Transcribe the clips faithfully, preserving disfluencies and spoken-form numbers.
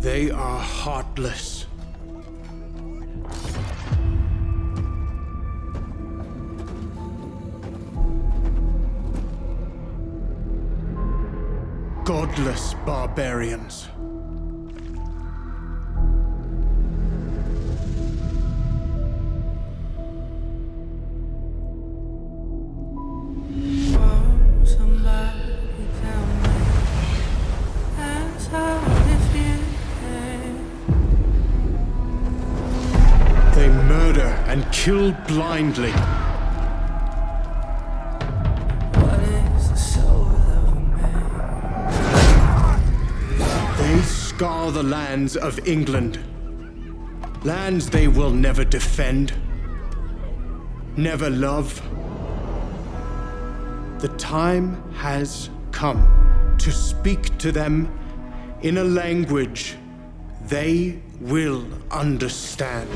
They are heartless. Godless barbarians. And kill blindly. What is the soul of a man? They scar the lands of England. Lands they will never defend, never love. The time has come to speak to them in a language they will understand.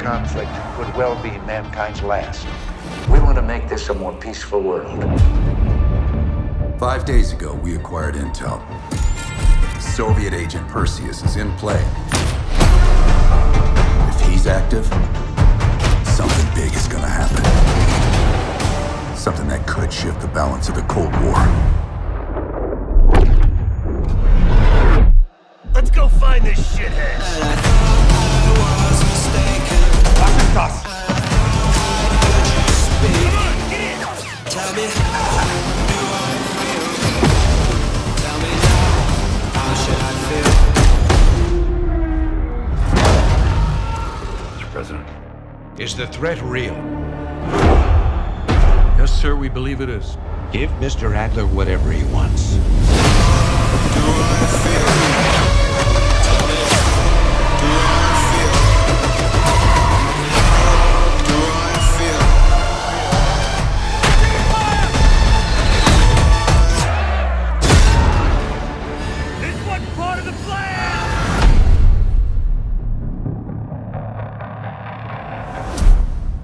Conflict could well be mankind's last. We want to make this a more peaceful world. Five days ago, we acquired intel. The Soviet agent Perseus is in play. If he's active, something big is going to happen. Something that could shift the balance of the Cold War. Let's go find this shithead. Us. Come on, get in! Tell me how do I feel? Tell me now, how should I feel? Mister President, is the threat real? Yes, sir, we believe it is. Give Mister Adler whatever he wants. Do I feel?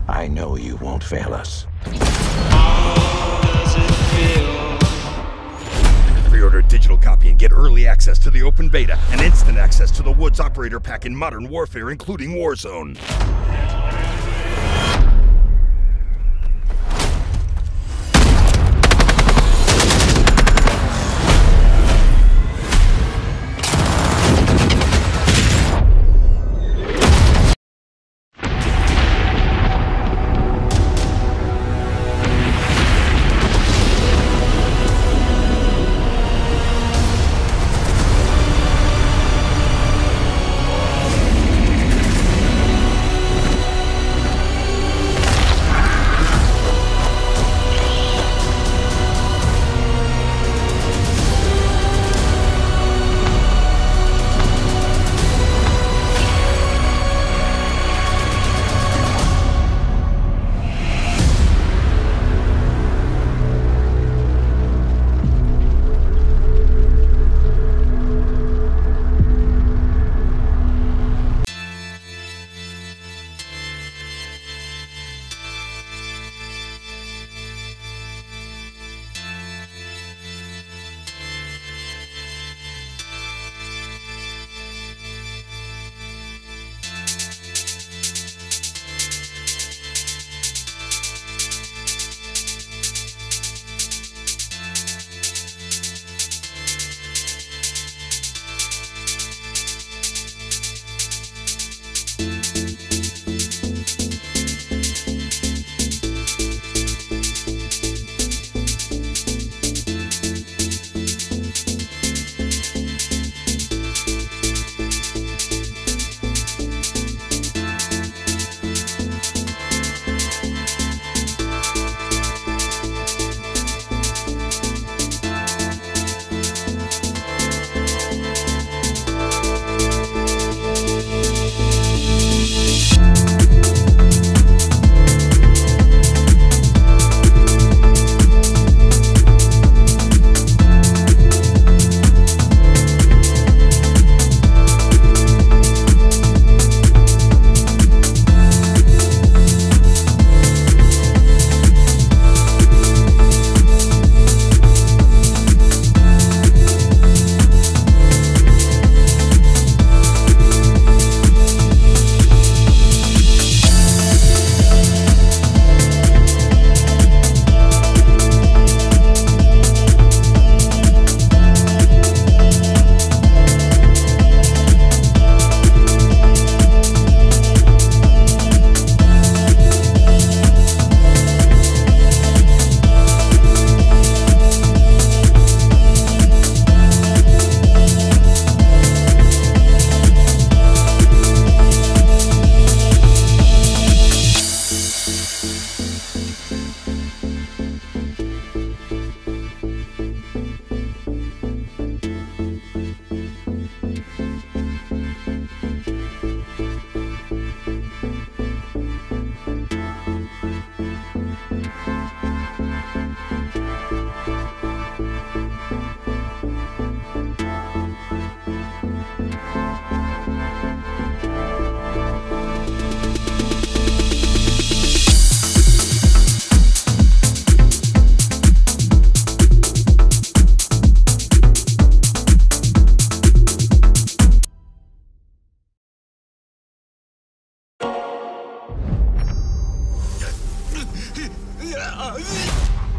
I know you won't fail us. How does it feel? Pre-order a digital copy and get early access to the open beta and instant access to the Woods operator pack in Modern Warfare, including Warzone.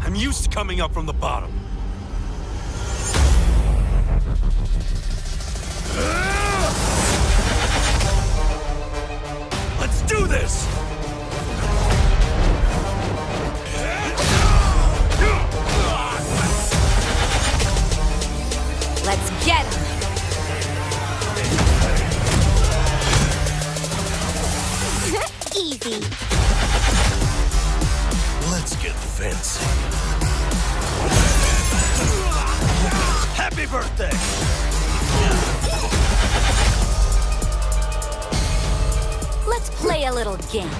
I'm used to coming up from the bottom. Let's do this! Let's get him! Easy. Let's get fancy. Happy birthday! Let's play a little game.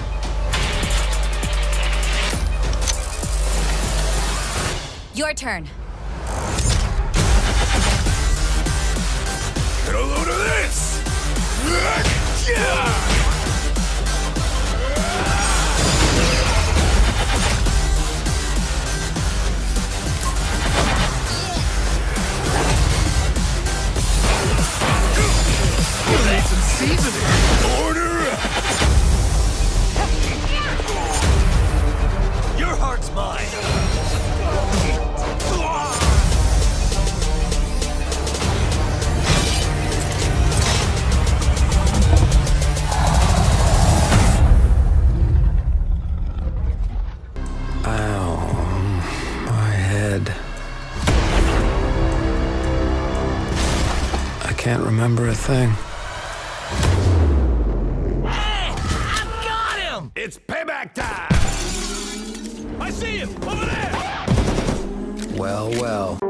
Your turn. Get a load of this! Yeah! Order up. Your heart's mine. Ow, my head. I can't remember a thing. It's payback time! I see him! Over there! Well, well.